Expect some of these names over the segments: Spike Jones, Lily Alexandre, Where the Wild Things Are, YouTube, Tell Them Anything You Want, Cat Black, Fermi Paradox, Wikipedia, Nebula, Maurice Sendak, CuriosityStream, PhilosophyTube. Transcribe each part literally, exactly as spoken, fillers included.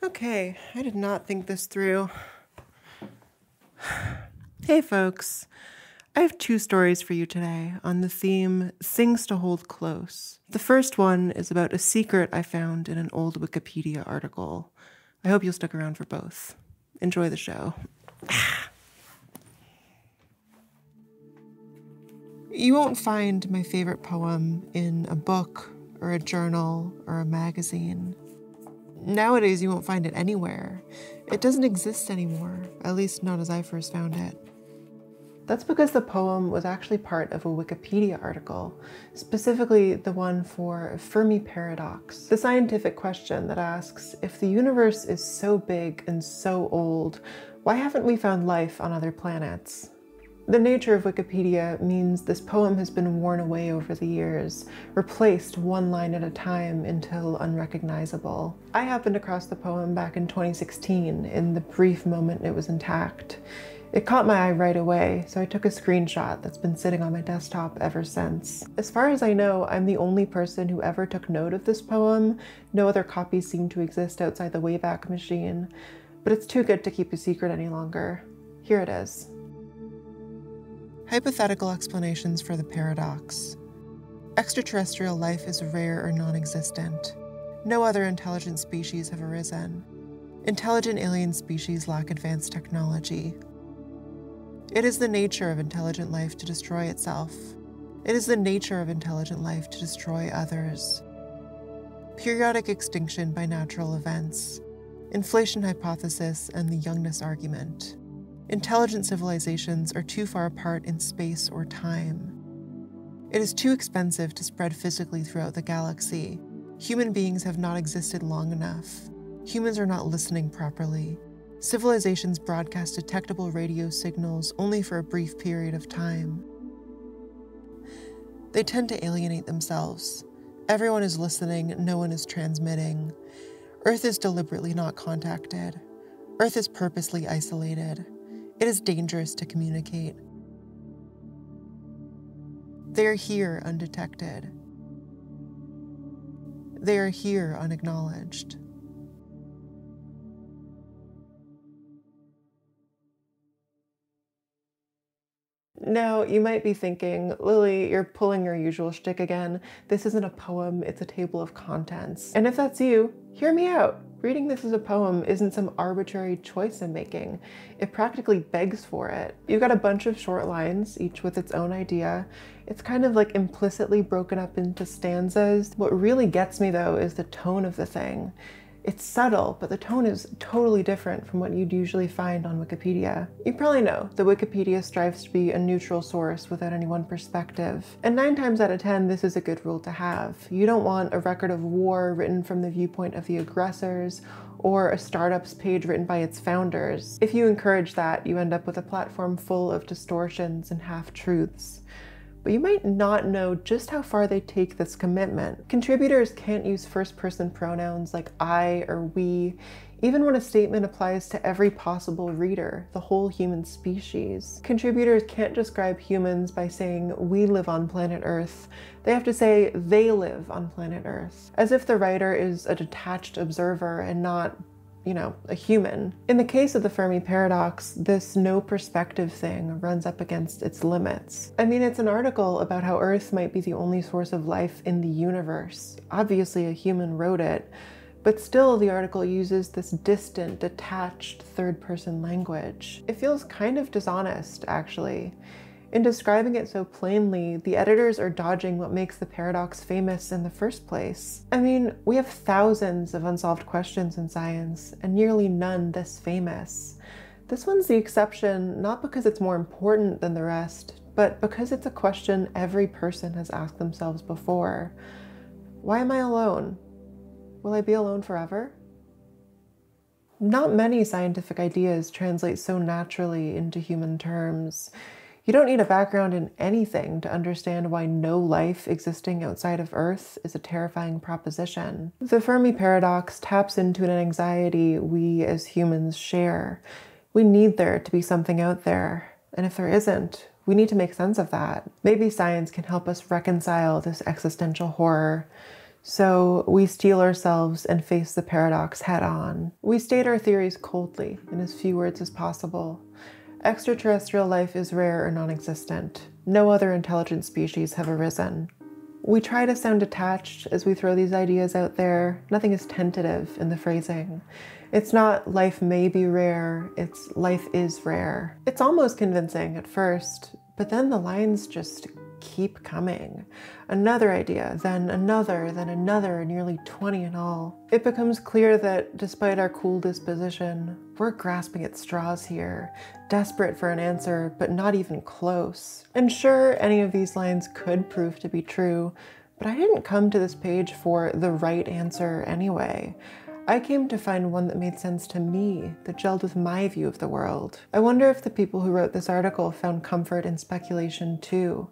Okay, I did not think this through. Hey folks, I have two stories for you today on the theme Things to Hold Close. The first one is about a secret I found in an old Wikipedia article. I hope you'll stick around for both. Enjoy the show. You won't find my favorite poem in a book or a journal or a magazine. Nowadays, you won't find it anywhere. It doesn't exist anymore, at least not as I first found it. That's because the poem was actually part of a Wikipedia article, specifically the one for Fermi Paradox, the scientific question that asks, if the universe is so big and so old, why haven't we found life on other planets? The nature of Wikipedia means this poem has been worn away over the years, replaced one line at a time until unrecognizable. I happened across the poem back in twenty sixteen, in the brief moment it was intact. It caught my eye right away, so I took a screenshot that's been sitting on my desktop ever since. As far as I know, I'm the only person who ever took note of this poem. No other copies seem to exist outside the Wayback Machine, but it's too good to keep a secret any longer. Here it is. Hypothetical explanations for the paradox. Extraterrestrial life is rare or non-existent. No other intelligent species have arisen. Intelligent alien species lack advanced technology. It is the nature of intelligent life to destroy itself. It is the nature of intelligent life to destroy others. Periodic extinction by natural events. Inflation hypothesis and the youngness argument. Intelligent civilizations are too far apart in space or time. It is too expensive to spread physically throughout the galaxy. Human beings have not existed long enough. Humans are not listening properly. Civilizations broadcast detectable radio signals only for a brief period of time. They tend to alienate themselves. Everyone is listening, no one is transmitting. Earth is deliberately not contacted. Earth is purposely isolated. It is dangerous to communicate. They are here undetected. They are here unacknowledged. Now, you might be thinking, Lily, you're pulling your usual shtick again. This isn't a poem, it's a table of contents. And if that's you, hear me out. Reading this as a poem isn't some arbitrary choice I'm making. It practically begs for it. You've got a bunch of short lines, each with its own idea. It's kind of like implicitly broken up into stanzas. What really gets me though is the tone of the thing. It's subtle, but the tone is totally different from what you'd usually find on Wikipedia. You probably know that Wikipedia strives to be a neutral source without any one perspective. And nine times out of ten, this is a good rule to have. You don't want a record of war written from the viewpoint of the aggressors, or a startup's page written by its founders. If you encourage that, you end up with a platform full of distortions and half-truths. But you might not know just how far they take this commitment. Contributors can't use first-person pronouns like I or we, even when a statement applies to every possible reader, the whole human species. Contributors can't describe humans by saying, we live on planet Earth. They have to say, they live on planet Earth, as if the writer is a detached observer and not, you know, a human. In the case of the Fermi Paradox, this no perspective thing runs up against its limits. I mean, it's an article about how Earth might be the only source of life in the universe. Obviously, a human wrote it, but still the article uses this distant, detached, third-person language. It feels kind of dishonest, actually. In describing it so plainly, the editors are dodging what makes the paradox famous in the first place. I mean, we have thousands of unsolved questions in science, and nearly none this famous. This one's the exception, not because it's more important than the rest, but because it's a question every person has asked themselves before. Why am I alone? Will I be alone forever? Not many scientific ideas translate so naturally into human terms. You don't need a background in anything to understand why no life existing outside of Earth is a terrifying proposition. The Fermi Paradox taps into an anxiety we as humans share. We need there to be something out there, and if there isn't, we need to make sense of that. Maybe science can help us reconcile this existential horror. So we steel ourselves and face the paradox head on. We state our theories coldly, in as few words as possible. Extraterrestrial life is rare or non-existent. No other intelligent species have arisen. We try to sound detached as we throw these ideas out there. Nothing is tentative in the phrasing. It's not life may be rare, it's life is rare. It's almost convincing at first, but then the lines just keep coming. Another idea, then another, then another, nearly twenty in all. It becomes clear that despite our cool disposition, we're grasping at straws here, desperate for an answer, but not even close. And sure, any of these lines could prove to be true, but I didn't come to this page for the right answer anyway. I came to find one that made sense to me, that gelled with my view of the world. I wonder if the people who wrote this article found comfort in speculation too.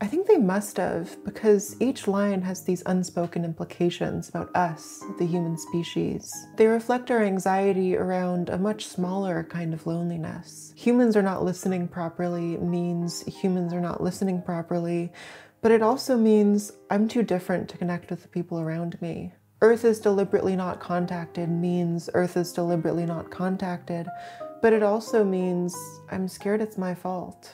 I think they must have, because each line has these unspoken implications about us, the human species. They reflect our anxiety around a much smaller kind of loneliness. Humans are not listening properly means humans are not listening properly, but it also means I'm too different to connect with the people around me. Earth is deliberately not contacted means Earth is deliberately not contacted, but it also means I'm scared it's my fault.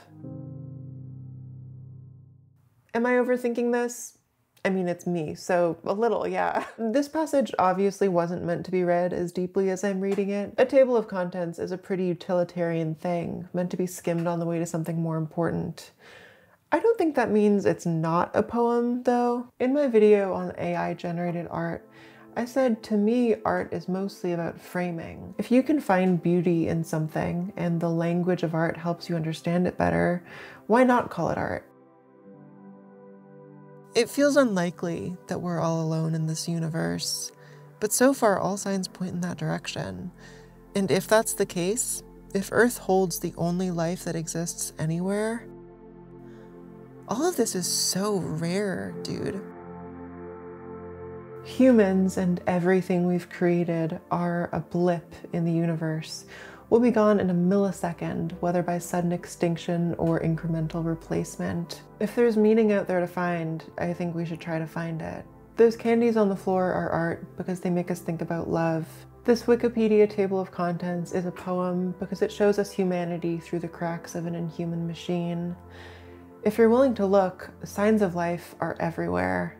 Am I overthinking this? I mean, it's me, so a little, yeah. This passage obviously wasn't meant to be read as deeply as I'm reading it. A table of contents is a pretty utilitarian thing, meant to be skimmed on the way to something more important. I don't think that means it's not a poem, though. In my video on A I-generated art, I said, to me, art is mostly about framing. If you can find beauty in something, and the language of art helps you understand it better, why not call it art? It feels unlikely that we're all alone in this universe, but so far all signs point in that direction. And if that's the case, if Earth holds the only life that exists anywhere, all of this is so rare, dude. Humans and everything we've created are a blip in the universe. We'll be gone in a millisecond, whether by sudden extinction or incremental replacement. If there's meaning out there to find, I think we should try to find it. Those candies on the floor are art because they make us think about love. This Wikipedia table of contents is a poem because it shows us humanity through the cracks of an inhuman machine. If you're willing to look, signs of life are everywhere.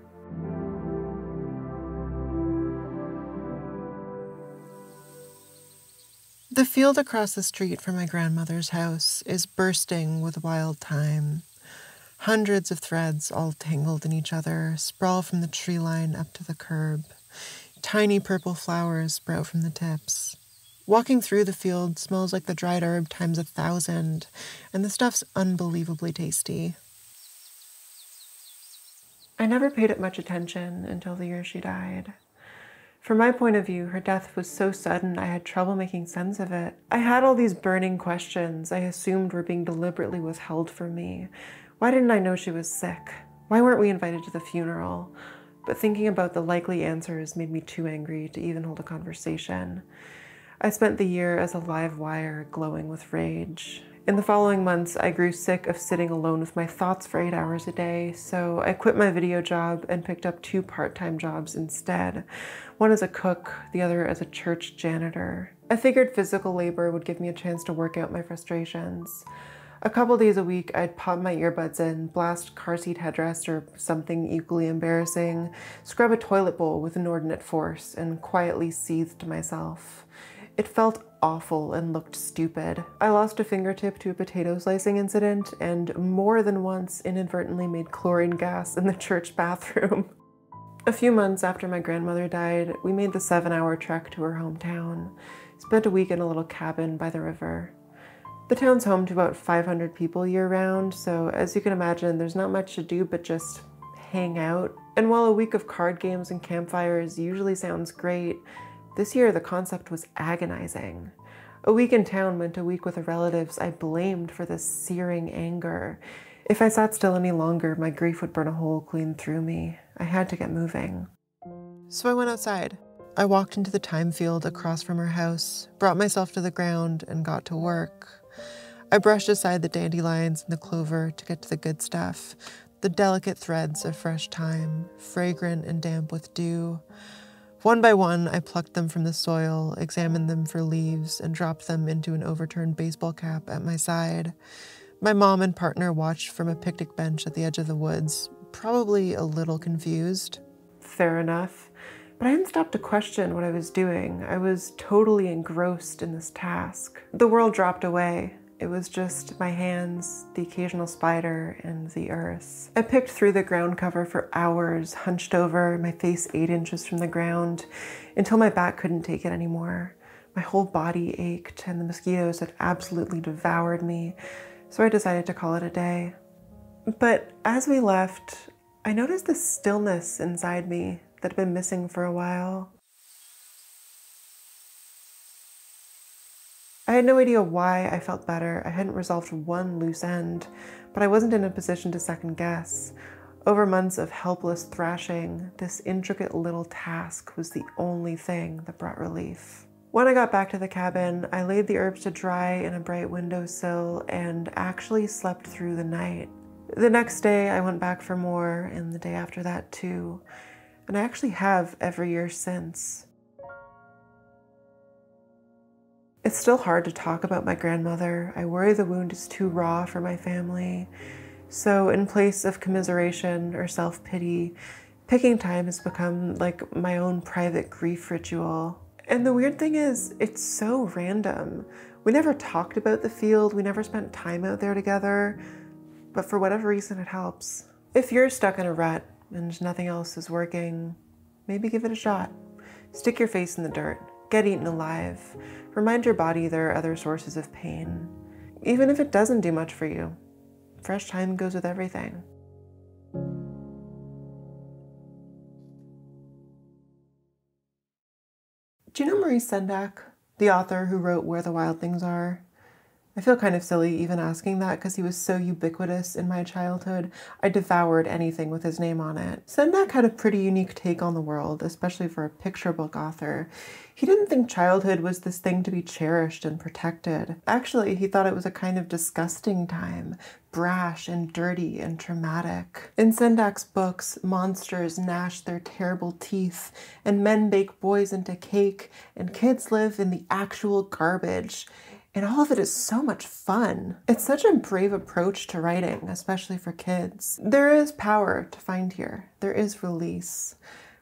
The field across the street from my grandmother's house is bursting with wild thyme. Hundreds of threads all tangled in each other sprawl from the tree line up to the curb. Tiny purple flowers sprout from the tips. Walking through the field smells like the dried herb times a thousand, and the stuff's unbelievably tasty. I never paid it much attention until the year she died. From my point of view, her death was so sudden I had trouble making sense of it. I had all these burning questions I assumed were being deliberately withheld from me. Why didn't I know she was sick? Why weren't we invited to the funeral? But thinking about the likely answers made me too angry to even hold a conversation. I spent the year as a live wire, glowing with rage. In the following months, I grew sick of sitting alone with my thoughts for eight hours a day, so I quit my video job and picked up two part-time jobs instead, one as a cook, the other as a church janitor. I figured physical labor would give me a chance to work out my frustrations. A couple days a week, I'd pop my earbuds in, blast car seat headrest or something equally embarrassing, scrub a toilet bowl with inordinate force, and quietly seethed myself. It felt awful and looked stupid. I lost a fingertip to a potato slicing incident and more than once inadvertently made chlorine gas in the church bathroom. A few months after my grandmother died, we made the seven-hour trek to her hometown, spent a week in a little cabin by the river. The town's home to about five hundred people year-round, so as you can imagine, there's not much to do but just hang out. And while a week of card games and campfires usually sounds great, this year, the concept was agonizing. A week in town meant a week with the relatives I blamed for this searing anger. If I sat still any longer, my grief would burn a hole clean through me. I had to get moving. So I went outside. I walked into the thyme field across from her house, brought myself to the ground, and got to work. I brushed aside the dandelions and the clover to get to the good stuff, the delicate threads of fresh thyme, fragrant and damp with dew. One by one, I plucked them from the soil, examined them for leaves, and dropped them into an overturned baseball cap at my side. My mom and partner watched from a picnic bench at the edge of the woods, probably a little confused. Fair enough. But I didn't stop to question what I was doing. I was totally engrossed in this task. The world dropped away. It was just my hands, the occasional spider, and the earth. I picked through the ground cover for hours, hunched over, my face eight inches from the ground, until my back couldn't take it anymore. My whole body ached, and the mosquitoes had absolutely devoured me, so I decided to call it a day. But as we left, I noticed the stillness inside me that had been missing for a while. I had no idea why I felt better. I hadn't resolved one loose end, but I wasn't in a position to second guess. Over months of helpless thrashing, this intricate little task was the only thing that brought relief. When I got back to the cabin, I laid the herbs to dry in a bright windowsill and actually slept through the night. The next day, I went back for more, and the day after that too. And I actually have every year since. It's still hard to talk about my grandmother. I worry the wound is too raw for my family. So in place of commiseration or self-pity, picking time has become like my own private grief ritual. And the weird thing is, it's so random. We never talked about the field. We never spent time out there together, but for whatever reason, it helps. If you're stuck in a rut and nothing else is working, maybe give it a shot. Stick your face in the dirt. Get eaten alive. Remind your body there are other sources of pain. Even if it doesn't do much for you, fresh time goes with everything. Do you know Maurice Sendak, the author who wrote Where the Wild Things Are? I feel kind of silly even asking that because he was so ubiquitous in my childhood. I devoured anything with his name on it. Sendak had a pretty unique take on the world, especially for a picture book author. He didn't think childhood was this thing to be cherished and protected. Actually, he thought it was a kind of disgusting time, brash and dirty and traumatic. In Sendak's books, monsters gnash their terrible teeth, and men bake boys into cake, and kids live in the actual garbage. And all of it is so much fun. It's such a brave approach to writing, especially for kids. There is power to find here. There is release.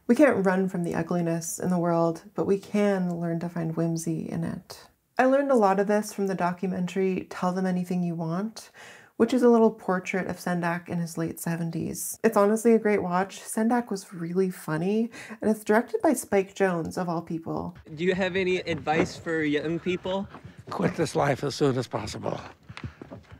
We can't run from the ugliness in the world, but we can learn to find whimsy in it. I learned a lot of this from the documentary Tell Them Anything You Want, which is a little portrait of Sendak in his late seventies. It's honestly a great watch. Sendak was really funny, and it's directed by Spike Jones, of all people. Do you have any advice for young people? Quit this life as soon as possible.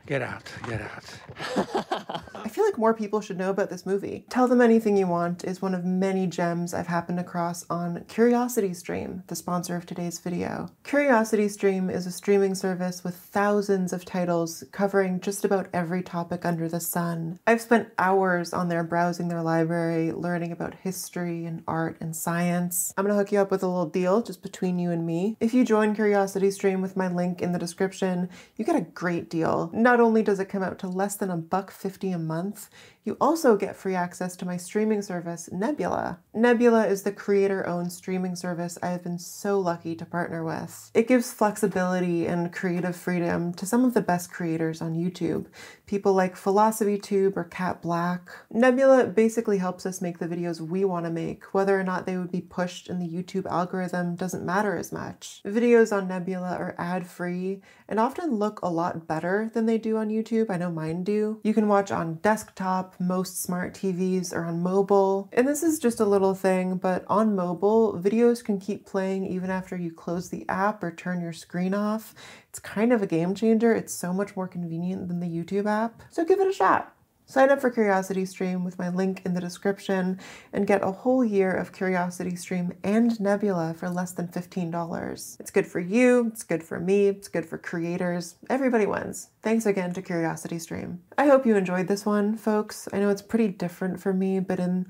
Get out, get out. I feel like more people should know about this movie. Tell Them Anything You Want is one of many gems I've happened across on CuriosityStream, the sponsor of today's video. CuriosityStream is a streaming service with thousands of titles covering just about every topic under the sun. I've spent hours on there browsing their library, learning about history and art and science. I'm gonna hook you up with a little deal just between you and me. If you join CuriosityStream with my link in the description, you get a great deal. Not only does it come out to less than a buck fifty a month, Month, you also get free access to my streaming service, Nebula. Nebula is the creator-owned streaming service I have been so lucky to partner with. It gives flexibility and creative freedom to some of the best creators on YouTube, people like PhilosophyTube or Cat Black. Nebula basically helps us make the videos we want to make. Whether or not they would be pushed in the YouTube algorithm doesn't matter as much. Videos on Nebula are ad-free and often look a lot better than they do on YouTube. I know mine do. You can watch on desktop, most smart T Vs, or on mobile. And this is just a little thing, but on mobile, videos can keep playing even after you close the app or turn your screen off. It's kind of a game changer. It's so much more convenient than the YouTube app. So give it a shot. Sign up for CuriosityStream with my link in the description and get a whole year of CuriosityStream and Nebula for less than fifteen dollars. It's good for you, it's good for me, it's good for creators. Everybody wins. Thanks again to CuriosityStream. I hope you enjoyed this one, folks. I know it's pretty different for me, but in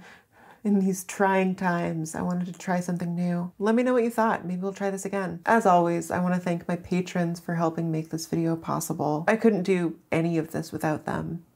In these trying times, I wanted to try something new. Let me know what you thought. Maybe we'll try this again. As always, I want to thank my patrons for helping make this video possible. I couldn't do any of this without them.